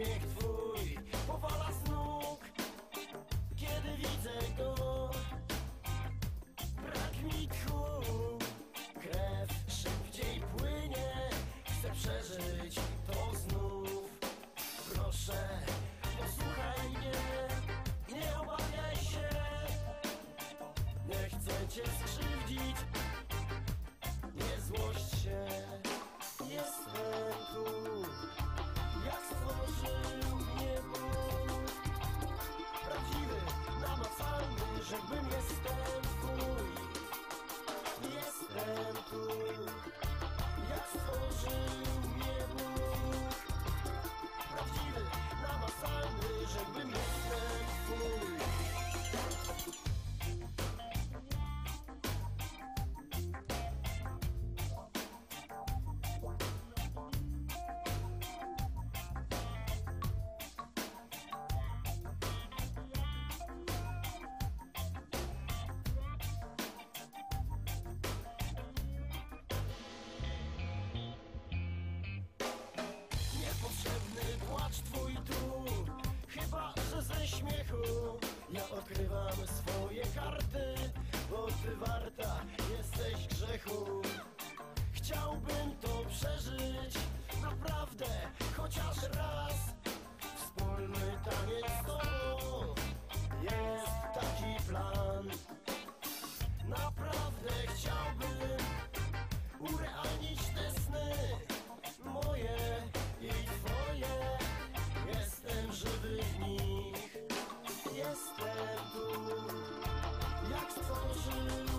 uśmiech twój powala z nóg, kiedy widzę go. Brak mi tchu, krew szybciej płynie, chcę przeżyć to znów. Proszę, posłuchaj mnie, nie obawiaj się, nie chcę cię skrzywdzić, nie złość się, jestem tu. Jak stworzył mnie Bóg, prawdziwy, namacalny, żebym jestem twój. Jestem tu, jak stworzył mnie Bóg, prawdziwy, namacalny, żebym jestem twój. Płacz twój tu, chyba że ze śmiechu. Ja odkrywam swoje karty, bo ty warta jesteś grzechu. Chciałbym to przeżyć, naprawdę, chociaż raz. Wspólny taniec z tobą, jest taki plan. Naprawdę chciałbym urealnić te sny moje i twoje, jestem żywy w nich, jestem tu, jak stworzył.